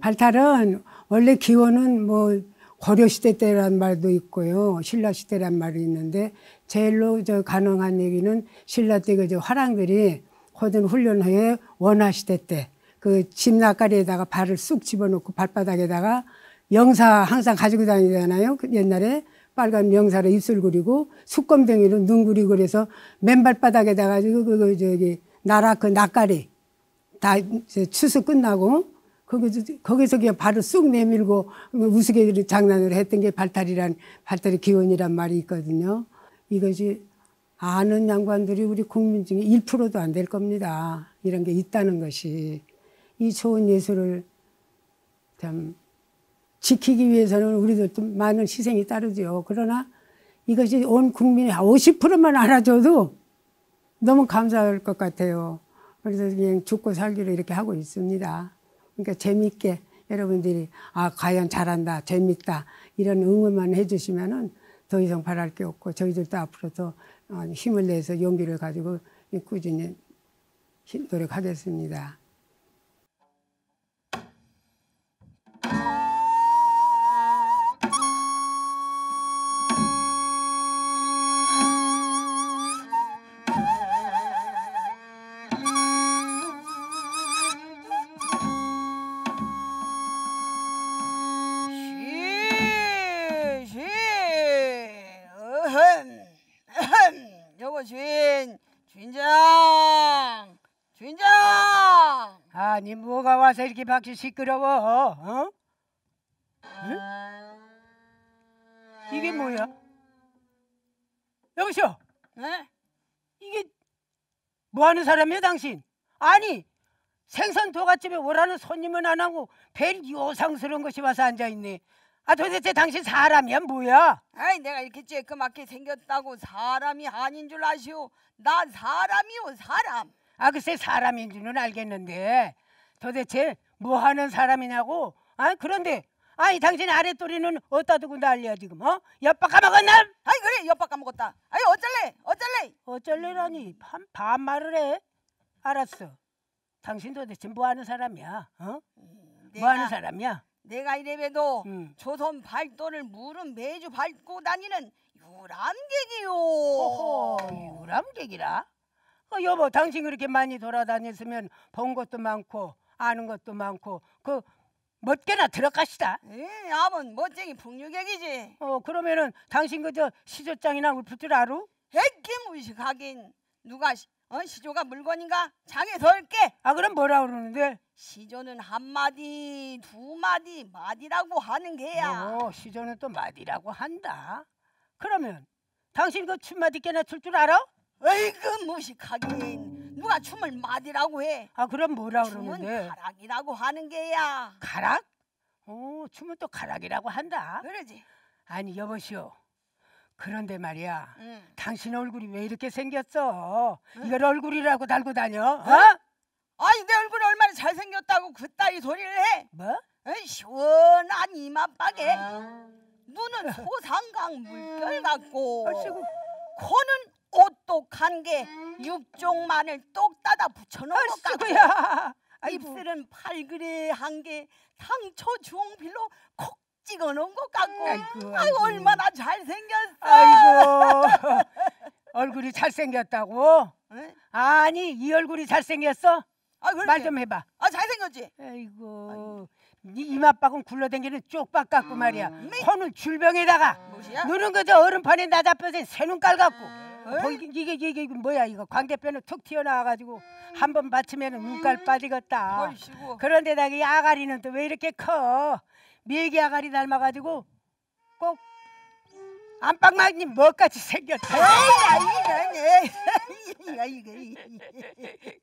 발탈은 원래 기원은 뭐 고려시대 때란 말도 있고요, 신라시대란 말이 있는데, 제일로 저 가능한 얘기는 신라 때 그 화랑들이 거둔 훈련 후에 원화시대 때 그 집 나가리에다가 발을 쑥 집어넣고 발바닥에다가 영사 항상 가지고 다니잖아요. 옛날에 빨간 영사로 입술 그리고 숯검댕이로 눈 그리고, 그래서 맨발바닥에다가 그 나라 그 낯가리 다 추수 끝나고 거기서 그냥 발을 쑥 내밀고 우스갯소리 장난으로 했던 게 발탈이 기원이란 말이 있거든요. 이것이 아는 양반들이 우리 국민 중에 1%도 안 될 겁니다. 이런 게 있다는 것이. 이 좋은 예술을 참 지키기 위해서는 우리들도 많은 희생이 따르죠. 그러나 이것이 온 국민의 50%만 알아줘도 너무 감사할 것 같아요. 그래서 그냥 죽고 살기로 이렇게 하고 있습니다. 그러니까 재미있게 여러분들이 아, 과연 잘한다, 재밌다 이런 응원만 해주시면은 더 이상 바랄 게 없고, 저희들도 앞으로 더 힘을 내서 용기를 가지고 꾸준히 노력하겠습니다. 주인장! 아니 뭐가 와서 이렇게 밖이 시끄러워? 어? 응? 이게 뭐야? 여보시오? 네? 이게 뭐하는 사람이야 당신? 아니 생선 도가집에 오라는 손님은 안 하고 별 요상스러운 것이 와서 앉아있네. 아 도대체 당신 사람이야 뭐야? 아이 내가 이렇게 쬐끄맣게 생겼다고 사람이 아닌 줄 아시오? 나 사람이오 사람. 아 글쎄 사람인 줄은 알겠는데 도대체 뭐하는 사람이냐고? 아 그런데 아이 당신 아랫도리는 어디다 두고 난리야 지금? 어? 옆밥 까먹었나? 아이 그래 옆밥 까먹었다. 아이 어쩔래라니 반말을 해? 알았어. 당신 도대체 뭐하는 사람이야? 어? 뭐하는 사람이야? 내가 이래봬도 조선 발도를 물은 매주 밟고 다니는 유람객이요. 어허, 유람객이라? 여보 당신 그렇게 많이 돌아다녔으면 본 것도 많고 아는 것도 많고 그 멋개나 들어가시다. 예, 아무튼 멋쟁이 풍류객이지. 그러면은 당신 그저 시조장이나 울프 줄 알아? 에끼 무식하긴 누가 시조가 물건인가? 장에 덜게. 아 그럼 뭐라 그러는데? 시조는 한 마디 두 마디 마디라고 하는 게야. 시조는 또 마디라고 한다. 그러면 당신 그 춤 마디께나 출 줄 알아? 에이그 무식하긴 누가 춤을 마디라고 해? 아 그럼 뭐라 그러는데? 춤은 가락이라고 하는 게야. 가락? 춤은 또 가락이라고 한다. 그러지. 아니 여보시오 그런데 말이야 당신 얼굴이 왜 이렇게 생겼어? 이걸 얼굴이라고 달고 다녀? 어? 아니 내 얼굴이 얼마나 잘생겼다고 그따위 소리를 해? 뭐? 에이, 시원한 이마박에 눈은 소상강 물결 같고 코는 오똑한 게 육종만을 똑 따다 붙여놓은 것 같고 입술은 팔그레한 게 상초 주홍필로 콕 찍어놓은 것 같고 아이고. 얼마나 잘생겼어. 아이고 얼굴이 잘생겼다고? 응? 아니 이 얼굴이 잘생겼어? 아, 말 좀 해봐. 아 잘생겼지? 아이고 네 이마박은 굴러댕기는 쪽박 같고 말이야. 코는 줄병에다가 눈은 그저 얼음판에 나잡혀서 새눈깔 같고 이게 뭐야 이거 광대뼈는 툭 튀어나와가지고 한번 받치면 눈깔 빠지겠다. 그런데다가 이 아가리는 또 왜 이렇게 커? 밀기 아가리 닮아가지고 꼭 안방마님 뭐까지 생겼다.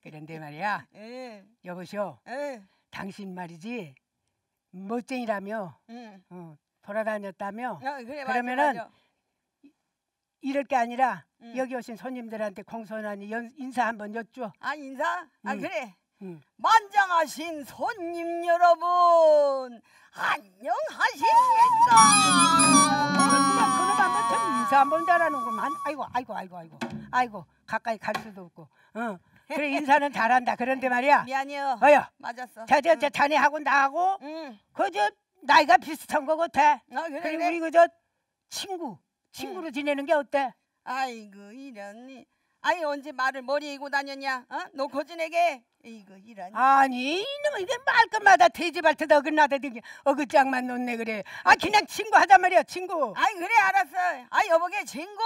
그런데 말이야 여보시오 당신 말이지 멋쟁이라며 돌아다녔다며. 그래, 그러면은 맞아. 이럴 게 아니라 여기 오신 손님들한테 공손하니 인사 한번 여쭈어. 아 인사? 아 그래. 만장하신 손님 여러분 안녕하십니까? 그럼 한번 좀 인사 한번 잘하는구만. 아이고 가까이 갈 수도 없고. 그래 인사는 잘한다. 그런데 말이야. 미안해요. 맞았어. 저 자네하고 나하고 그저 나이가 비슷한 거 같아. 그래, 그리고 우리 그저 친구로 지내는 게 어때? 아이고 이런. 아이 언제 말을 머리에 이고 다녔냐? 너 거진에게. 이거 이런. 아니 이놈 이게 말끝마다 돼지발트도 어긋나다든지 어긋장만 놓네 그래. 아 그냥 친구 하자 말이야 친구. 아이 그래 알았어. 아이 여보게 친구.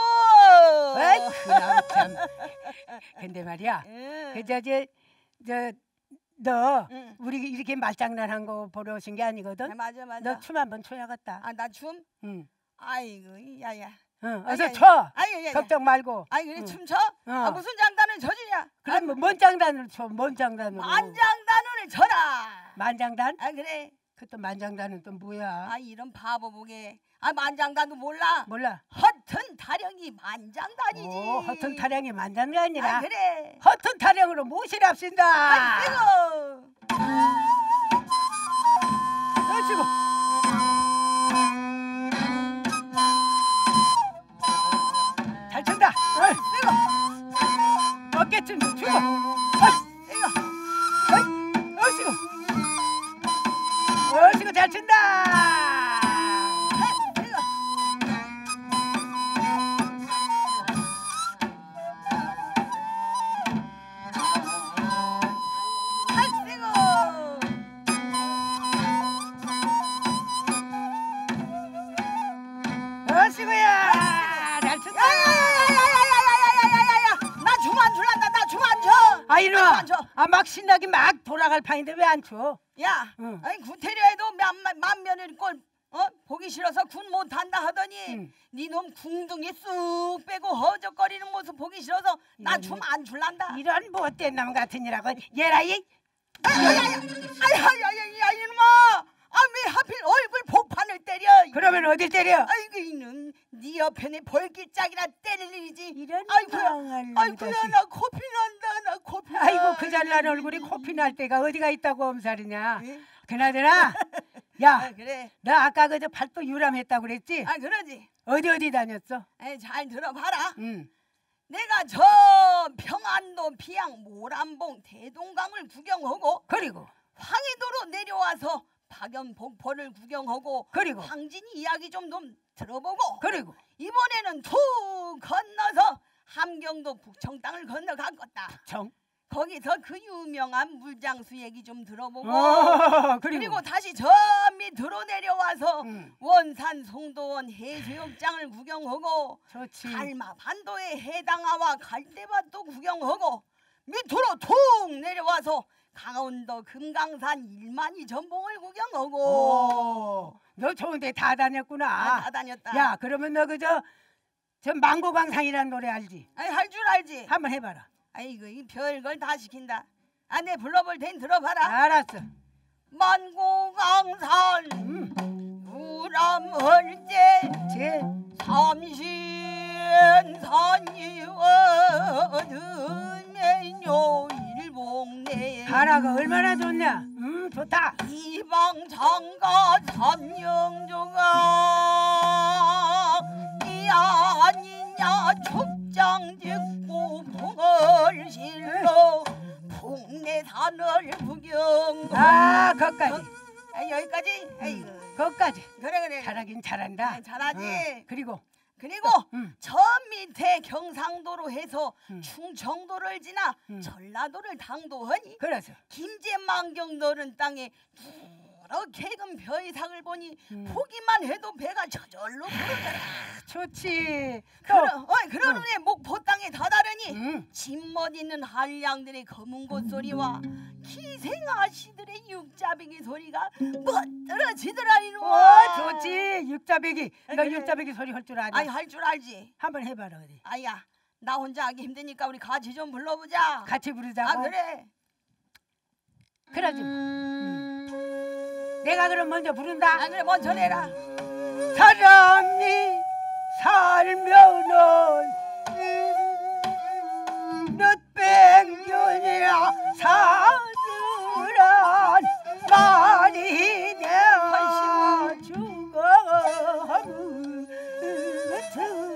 아이 그냥 참. 근데 말이야. 그저 이제 너 우리 이렇게 말장난한 거 보러 오신 게 아니거든. 맞아. 너 춤 한번 춰야겠다. 아 나 춤? 응. 아이고 야야. 응, 어서 춰. 걱정 말고. 아니 그래 춤춰? 아 무슨 장단을 쳐주냐? 그럼 뭐 뭔 장단을 쳐? 뭔 장단으로? 만장단을 쳐라. 만장단? 아 그래. 그 또 만장단은 또 뭐야? 아 이런 바보 보게. 아 만장단도 몰라? 몰라. 허튼 타령이 만장단이지. 오, 허튼 타령이 만장단이라. 아 그래. 허튼 타령으로 모시랍신다. 아이고. 아이고. 어깨춤 좀 추고, 어이구, 잘 춘다. 어이구야, 잘 춘다. 이놈아, 아 막 신나게 막 돌아갈 판인데 왜 안 쳐? 야, 아니 구태려 해도 만면을 꼴 보기 싫어서 군 못한다 하더니 니놈 궁둥이 쑥 빼고 허적거리는 모습 보기 싫어서 나 춤 안 출란다. 이런 못된 놈 같은 이라고 얘라이. 아야야야야 이놈아, 아 왜 하필 얼굴 복판을 때려? 그러면 어디 때려? 아이고 이놈, 네 옆에는 벌기짝이나 때릴 일이지. 이런 당할. 아이고야 나 코피 난다. 아이고 그 잘난 얼굴이 코피 날 때가 어디가 있다고 엄살이냐. 그나저나 야, 그래. 나 아까 그저 팔도 유람했다고 그랬지? 아 그러지. 어디 다녔어? 에이, 잘 들어봐라. 내가 저 평안도 비양 모란봉 대동강을 구경하고 그리고 황해도로 내려와서 파견폭포를 구경하고 그리고 황진이 이야기 좀 들어보고 그리고 이번에는 툭 건너서 함경도 북청 땅을 건너갔겠다. 북청? 거기서 그 유명한 물장수 얘기 좀 들어보고 그리고 다시 저 밑으로 내려와서 원산 송도원 해수욕장을 구경하고 갈마반도의 해당아와 갈대밭도 구경하고 밑으로 툭 내려와서 강원도 금강산 일만이 전봉을 구경하고. 너 좋은 데 다 다녔구나. 아, 다 다녔다. 야 그러면 너 그저 저 망고광산이라는 노래 알지? 아니 할 줄 알지. 한번 해봐라. 아이고 이 별걸 다 시킨다. 아 내 불러볼 테니 들어봐라. 알았어. 만고강산 우람헐제 삼신산이 어둠에요 일봉내 가라가 얼마나 좋냐. 좋다. 이방장가 삼영조가 아니냐 촉장 짓고 풍을 실러 풍내산을 구경. 아 거기까지. 여기까지. 거기까지. 그래 잘하긴 잘한다. 잘하지. 그리고 저 밑에 경상도로 해서 충청도를 지나 전라도를 당도하니 그래서 김제만경도는 땅에 개금 벼이삭을 보니 보기만 해도 배가 저절로 부르더라. 좋지. 그런 후에 목포 땅에 다다르니 집멋 있는 한량들의 검은 곳 소리와 기생아씨들의 육자배기 소리가 멋들어지더라 이놈아. 좋지. 육자배기. 너 육자배기 소리 할 줄 아냐? 아니 할 줄 알지. 한번 해봐라 어디. 아야 나 혼자 하기 힘드니까 우리 같이 좀 불러보자. 같이 부르자고? 아 그래. 그러지 내가 그럼 먼저 부른다. 아 그래 먼저 내라. 사람이 살면은 몇백년이라 사느란 말이 내가 죽음을 들어.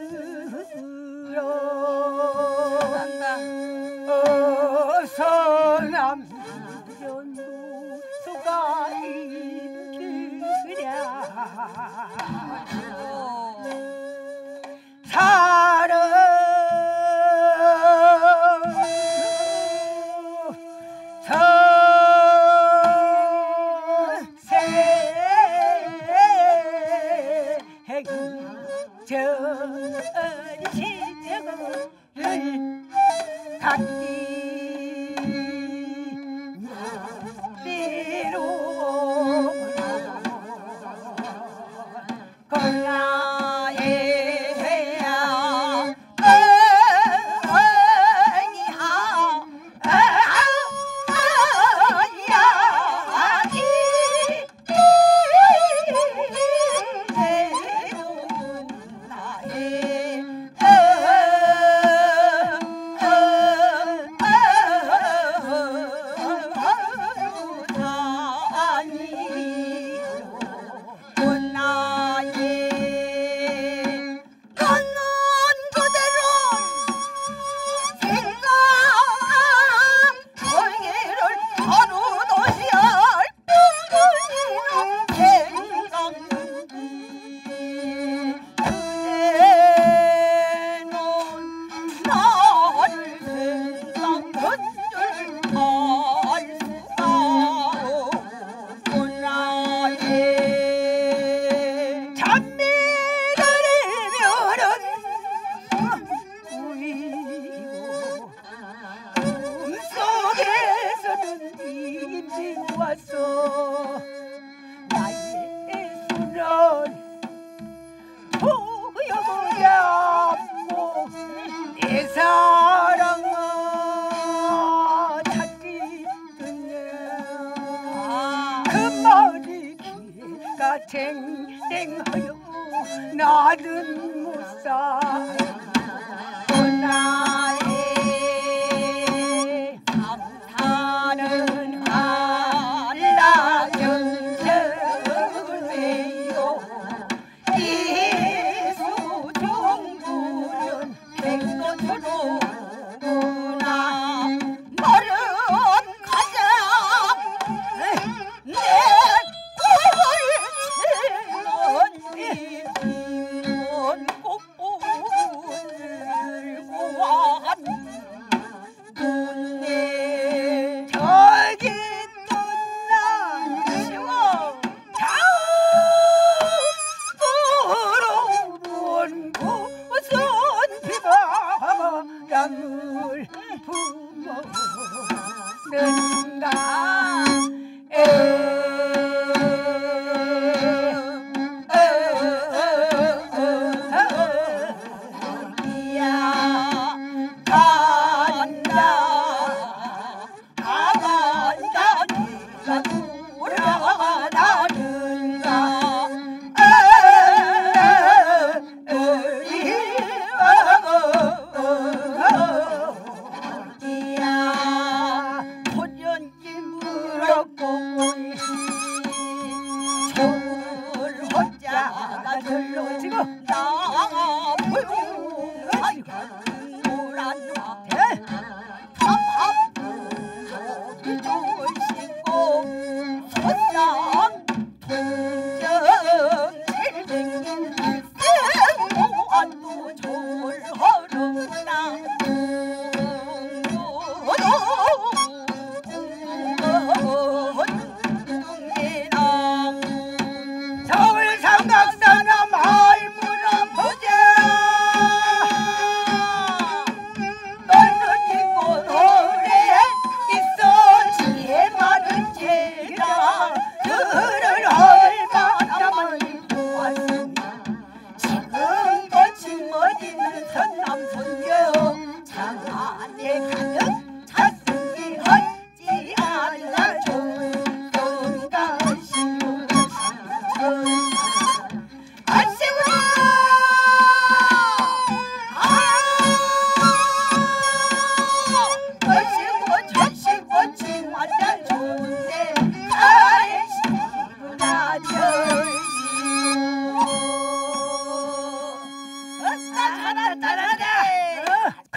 땡땡하여 나는 못 살구나.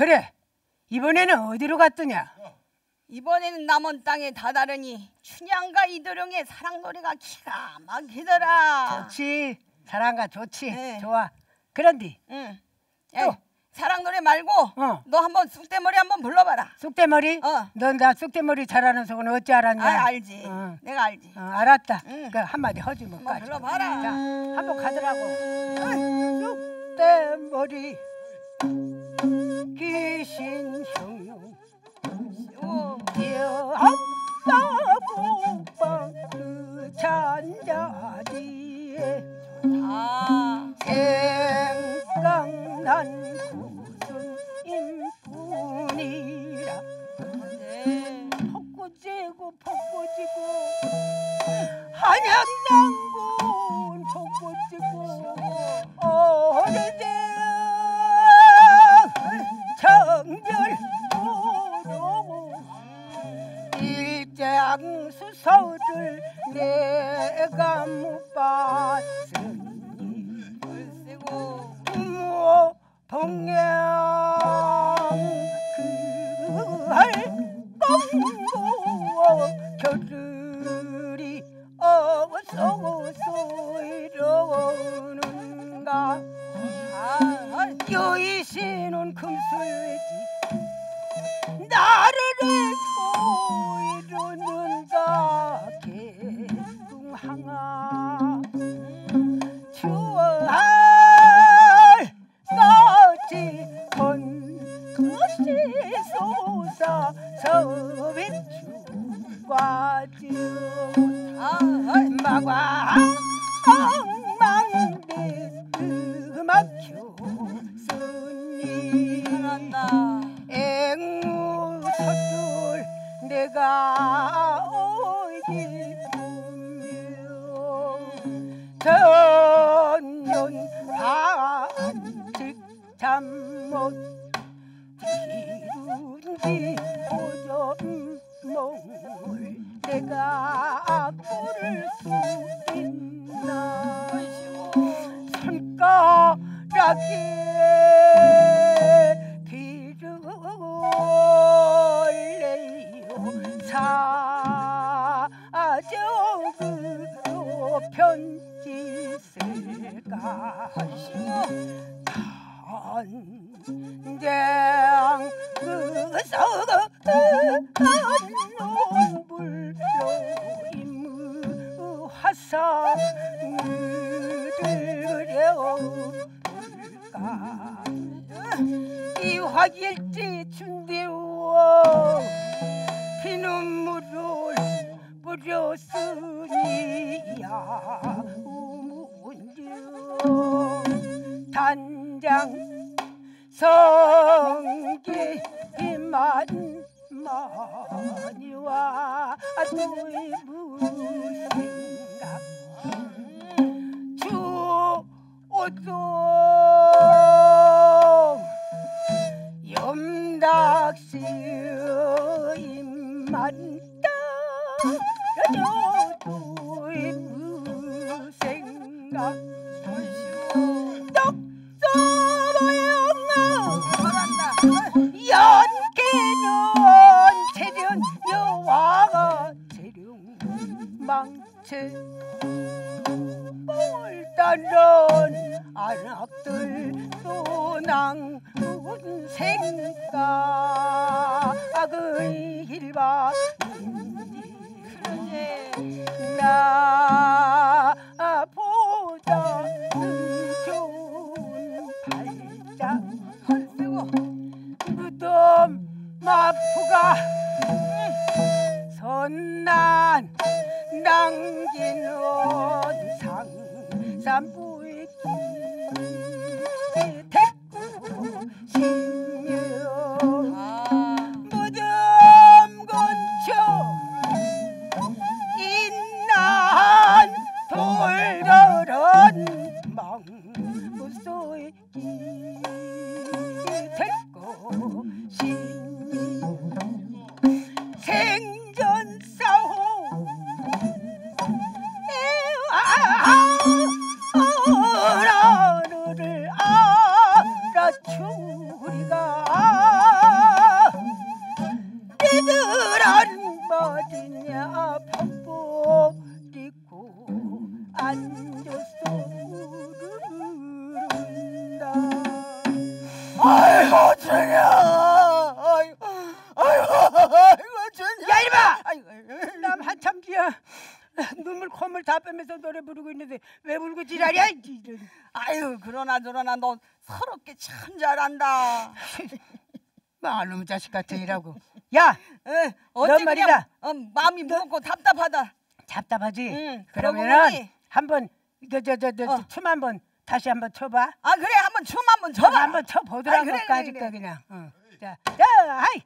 그래, 이번에는 어디로 갔더냐? 이번에는 남원 땅에 다다르니 춘향과 이도령의 사랑노래가 기가 막히더라. 좋지. 사랑가 좋지. 네. 좋아. 그런데 응. 또 사랑노래 말고 너 한번 쑥대머리 한번 불러봐라. 쑥대머리? 넌 나 쑥대머리 잘하는 속은 어찌 알았냐? 아, 알지. 내가 알지. 알았다. 그 한마디 허지 뭐 까지. 불러봐라. 자, 한번 가더라고. 쑥대머리 귀신 흉흉 아빠 그 잔자리에 생각난 무슨 인뿐이라 벚꽃지고 벚꽃지고 한양남군 벚꽃지고 어느 때 정별 장수서를 내가 못 봤으니 글쓰고 부모 봉양 그할 공부 겨를이 어서서 이러는가 여의시는 금술지 나를 개궁항아 추월 까지 건그시 소사 서비추과지요 마과 엉망빛 음악교 스님 앵무 서툴 내가 전년 반직 잠못 이룬지 오전 몸을 내가 부를 수 있나 손가락에 비를 내요 사저그로 편 있을까 전쟁 그서그 불로 임화상 들려올까 이화일지 준비워 피눈물을 뿌렸으니야 단장 성기만 마니와 두이부생각 주오동 염락시여 임만다 두이부생각 연기는 재련 여화가 재룡망치 뻘다른 안악들 또낭군 생각의 일반인지 나보다 좋은 발자 무덤 마프가 선난 남기는 상산부의 깊이 대꾸 신명 무덤 건축 인난 돌거른 망무소의 생전사호 에와 너를 알아주리가 얘들아 주님! 아이고 주님! 야 이놈아! 남 한참 뒤야 눈물 콧물 다 빼면서 노래 부르고 있는데 왜 울고 지랄이야? 아유 그러나 저러나 너 서럽게 참 잘한다. 말놈 자식 같은 이라고. 야! 어째 말이야? 마음이 무겁고 답답하다. 답답하지? 응, 그러면은 한번 춤 한번 다시 한번 쳐봐. 아 그래 한번 춤 한번 쳐봐. 한번 쳐보더라고. 그래, 까짓까 그냥. 응. 자, 하이.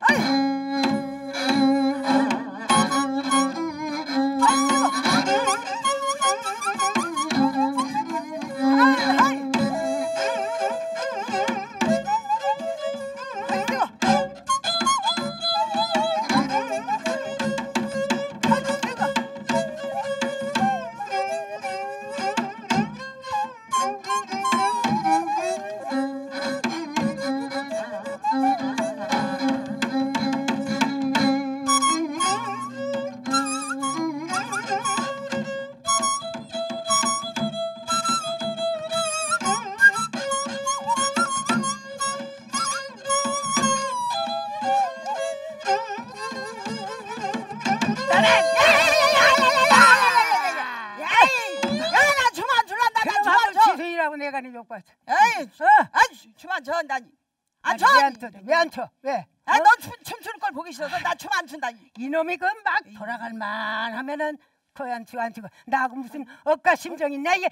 왜? 아, 너 춤추는 걸 보기 싫어서 나 춤 안 춘다. 이놈이 그 막 돌아갈 만 하면은 그 안 추고 안 추고 나하고 무슨 억까 심정 있나? 야야야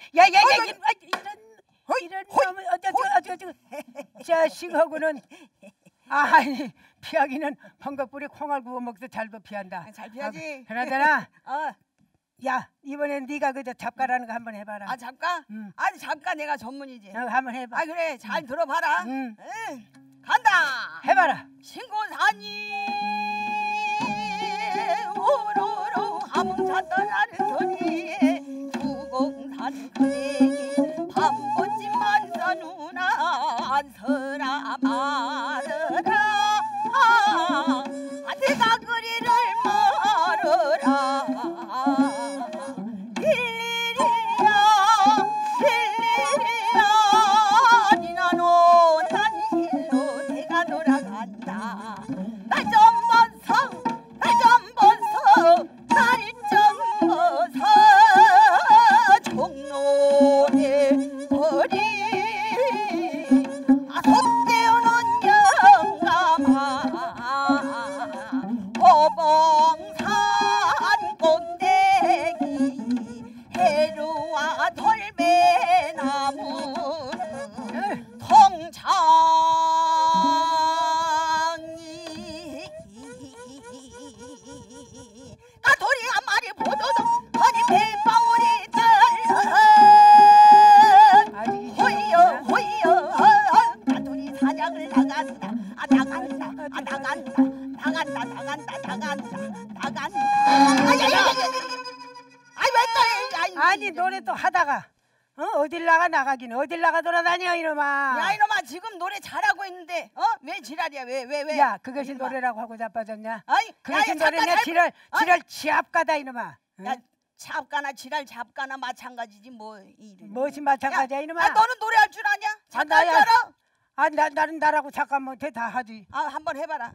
이런 놈은 어쩌고 자식하고는 아니 피하기는 번거풀이 콩알 구워 먹듯 잘도 피한다. 잘 피하지. 그러잖아. 야 이번엔 네가 그저 잡가라는 거 한번 해봐라. 아 잡가? 아니 잡가 내가 전문이지. 한번 해봐. 아 그래 잘 들어봐라. 간다! 해봐라! 신고사니 우루루 하문사떠나는 소리 주공산가니 밤꽃집만 사누나 안서라 말어라 내가 그리를 말어라 일일이야 일일이야 니나노 돌아간다. 나 좀 벗어, 나 좀 벗어, 날 좀 벗어. 종로에 버리 아속대우는 영감아 오봉산 꼰대기 해루와 돌배나무 통창 아니 노래 또 하다가 어딜 나가 나가긴 어딜 나가 돌아다녀 이놈아. 야 이놈아 지금 노래 잘하고 있는데 왜 지랄이야 왜? 야 그것이 이놈아. 노래라고 하고 자빠졌냐? 아이 그것이 노래냐 지랄 지압가다 이놈아. 응? 야 잡가나 지랄 잡가나 마찬가지지 뭐 이런. 뭐지 마찬가지야 이놈아. 야 너는 노래할 줄 아냐? 잠깐 알아? 아 나는 나라고 잠깐 못해 다 하지. 아 한번 해봐라.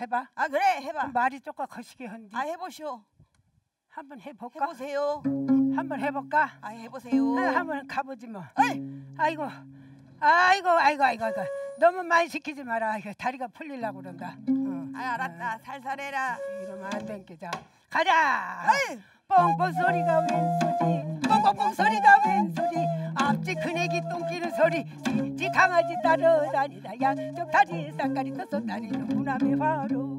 해봐. 아 그래 해봐. 말이 조금 거시기 한디. 아 해보시오. 한번 해볼까? 해보세요. 한번 해볼까? 아 해보세요. 아, 한번 가보지 뭐. 에이. 아이고. 너무 많이 시키지 마라. 다리가 풀리려고 그런다. 아 알았다. 살살해라. 이러면 안 땡기자. 가자. 에이. 뽕뽕 소리가 웬소리 뽕뽕뽕 소리가 웬소리 앞집 큰애기 똥끼는 소리 지 강아지 따라다니다 양쪽 다리 쌍까리 떴었다니는 무남의 화로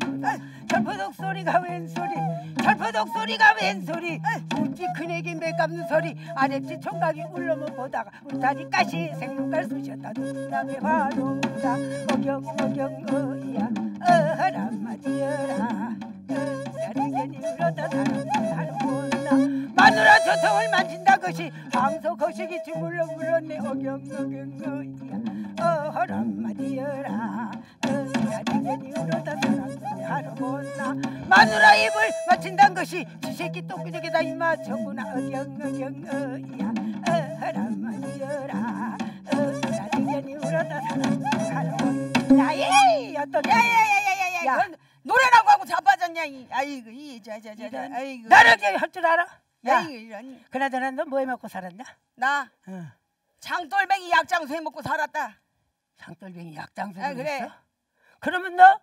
철푸덕 소리가 웬소리 철푸덕 소리가 웬소리 우집 큰애기 매 감는 소리 아랫집 총각이 울러만 보다가 우리 다리까지 생물갈 쑤셨다는 무남의 화로다 어경 어이야 어라 마디어라 야리견이 울었다 사람 마누라 저통을 만진다 것이 방소 거시기 주물러 물었네 어경어경어이야 어허람 마디어라 야리견이 울었다 사람 하루구나 마누라 입을 맞힌단 것이 지새끼 똥기저기다 이마 저구나 어경어경어이야 어허람 마디어라 야리견이 울었다 사람 하루구나 갔더니 야야야야야 노래라고 하고 자빠졌냐 이 아이고 이 자자자 아이고 나를 할 줄 알아? 야 아이고, 이런. 그나저나 너 뭐 해먹고 살았냐? 나? 응. 장돌뱅이 약장수 해먹고 살았다. 장돌뱅이 약장수 해먹었어? 그래. 그러면 너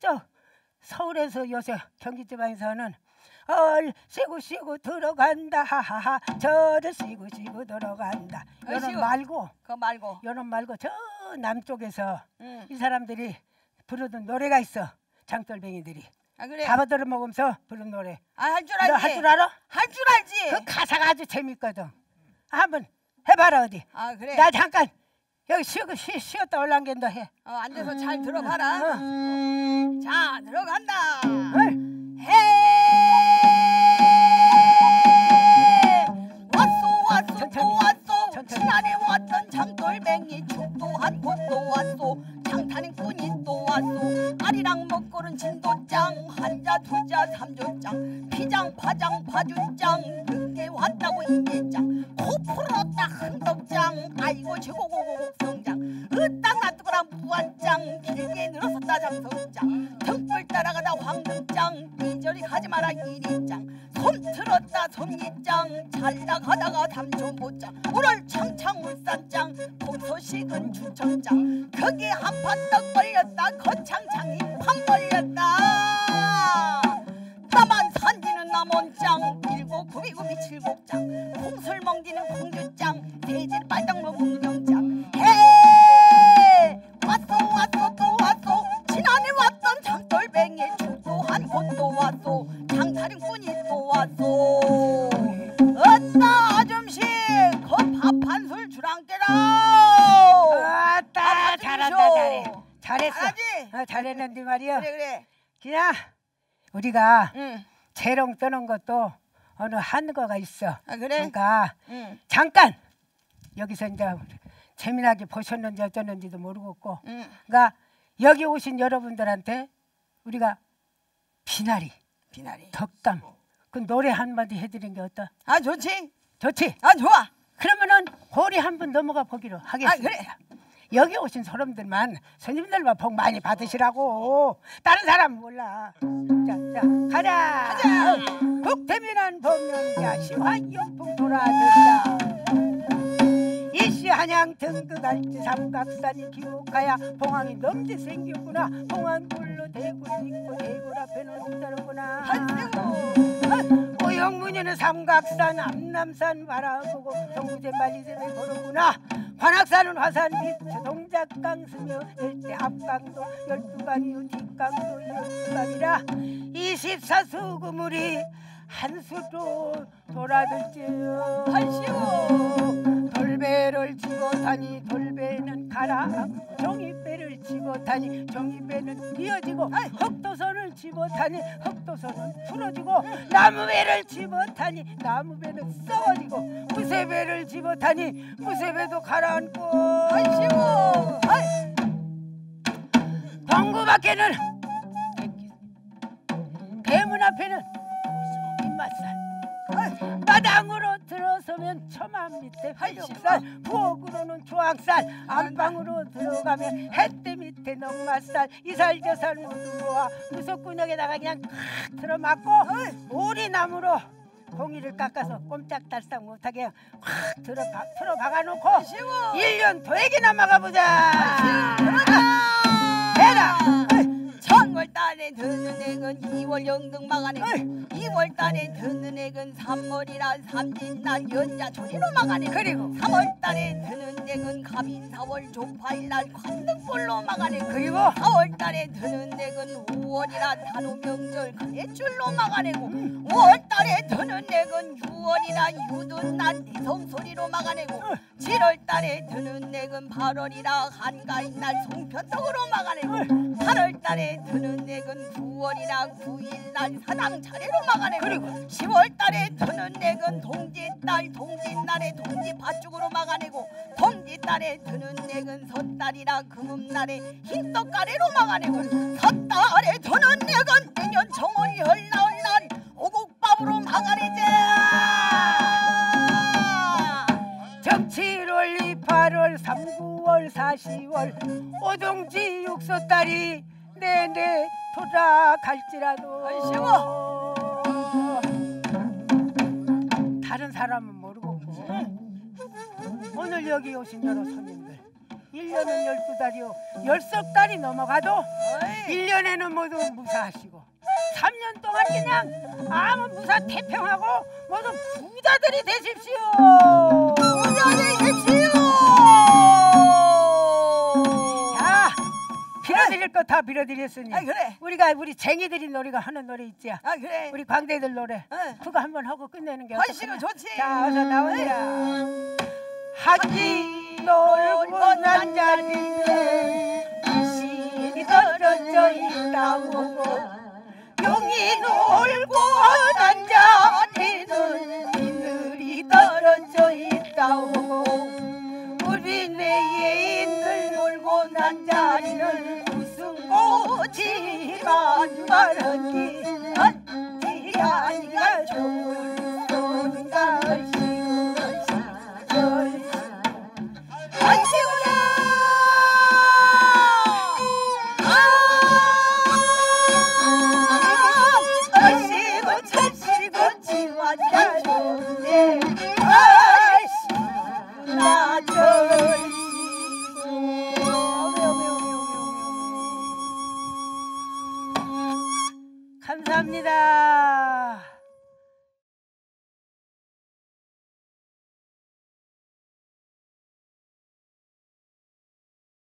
저 서울에서 요새 경기지방에 사는 얼 쉬고 들어간다 하하하 저를 쉬고 들어간다 요런 말고 저 남쪽에서 이 사람들이 부르던 노래가 있어. 장돌뱅이들이 밥을 먹으면서 부른 노래. 아, 할 줄 알지? 너 할 줄 알아? 할 줄 알지? 그 가사가 아주 재밌거든. 한번 해봐라 어디. 아 그래? 나 잠깐 여기 쉬었다 올라온 게 너 해. 어, 앉아서 잘 들어봐라. 자 들어간다. 왔소 지난해 왔던 장돌뱅이 춤도 한 곳도 왔소 장타는 꾼이 또 왔소 아리랑 먹고는 진도짱 한자 두자 삼조짱 피장 파장 파주짱 늦게 왔다고 인기짱 코 풀었다 흔덕짱 아이고 최고고고 곡성장 으땅 놔두거라 무한짱 길게 늘었었다 장성짱 등불 따라가다 황등짱 이저리 가지마라 이리짱 손 틀었다 손이짱 잘나가다가 담조 못짱 오늘 창창 울산짱 복소식은 주청짱 거기 한판 떡 벌렸다 거창창이 판 벌렸다 나만 산지는 남원짱 일고 구비구비 칠곡짱 콩술 먹기는 공주짱 돼지 빨딱 먹은 운영짱 해 왔소 또 왔소 지난해 왔던 장돌뱅이 죽도 한 곳도 왔소 장사림꾼이 또 왔소 어따 아줌씨 그 밥 한 술 주랑깨라 아따 잘한다 잘했어 어, 잘했는데 말이야 그래 기나 우리가 재롱 떠는 것도 어느 한거가 있어. 아, 그래? 그러니까 잠깐 여기서 이제 재미나게 보셨는지 어쩌는지도 모르겠고 그러니까 여기 오신 여러분들한테 우리가 비나리 덕담 그 노래 한마디 해드린 게 어떠? 아 좋지? 아 좋아. 그러면은 고리 한번 넘어가 보기로 하겠습니다. 아, 그래. 여기 오신 사람들만 손님들만 복 많이 받으시라고 다른 사람 몰라. 자 가자. 북태민한 범용자 시화용풍 돌아든다. 이씨 한양 등극할지 삼각산이 기우가야 봉황이 넘지 생겼구나 봉황굴로 대굴 있고 대굴 앞에는 없다는구나 오영문이는 삼각산 암남산 바라보고 동구제 말리샘에 걸었구나 관악산은 화산 밑에 동작강 스며 일대 앞강도 열두강이요 뒷강도 열두강이라 24수구물이 한수로 돌아들지요 돌배를 치고 타니 돌배는 가라 종이배를 치고 타니 종이배는 띄어지고 흑도선을 치고 타니 흑도선은 풀어지고 나무배를 치고 타니 나무배는 썩어지고 무쇠배를 치고 타니 무쇠배도 가라앉고 동구 밖에는 대문 앞에는 마당으로 들어서면 처마 밑에 활력살 부엌으로는 조악살 안방으로 들어가면 햇대 밑에 넉마살 이살저살 모두 모아 무속구역에다가 그냥 탁 들어맞고 오리나무로 공이를 깎아서 꼼짝달싹 못하게 확 틀어박아놓고 1년 도액이나 막아보자 해라 월달에 드는 액은 2월 영등마가네 2월달에 드는 액은 3월이란 삼진날 연자 조리로 마가네 그리고 3월달에 드는 액은 갑인 4월 조파일날 관등볼로 마가네 그리고 4월달에 드는 액은 5월이란 단오명절 그네줄로 마가네고 5월달에 드는 액은 6월이란 유둔날 내성소리로 마가네고 7월달에 드는 액은 8월이라 한가인날 송편떡으로 마가네고 8월달에 드는 액은 9월이랑 9일날 사당 차례로 막아내고 그리고 10월달에 드는 액은 동짓달 동짓날에 동짓밭죽으로 막아내고 동짓달에 드는 액은 섣달이랑 금음날에 흰떡가래로 막아내고 섣달에 드는 액은 내년 정월 열나흘날 오곡밥으로 막아내자 정치를 입하 8월, 3, 9월, 4, 10월 오동지 육소딸이 내내 돌아갈지라도. 아이고. 다른 사람은 모르고 오늘 여기 오신 여러 손님들 1년은 12달이요 10석달이 넘어가도 1년에는 모두 무사하시고 3년 동안 그냥 아무 무사 태평하고 모두 부자들이 되십시오. 부자들이 되십시오. 야, 빌어드릴 거 다 빌어드렸으니. 아, 그래. 우리가 우리 쟁이들이 노래가 하는 노래 있지. 아, 그래. 우리 광대들 노래. 그거 한번 하고 끝내는 게 어떨까? 훨씬 좋지. 자, 어서 나오세요. 하기 놀고 난 자리에 신이 떨어져 있다고. 용이 놀고 난 자리는 이늘이 떨어져 있다오. 우리 내 예인들 놀고 난 자리는 웃음꽃이 만발하니 어찌하니가 좋을 소리가 시원시원 감사합니다.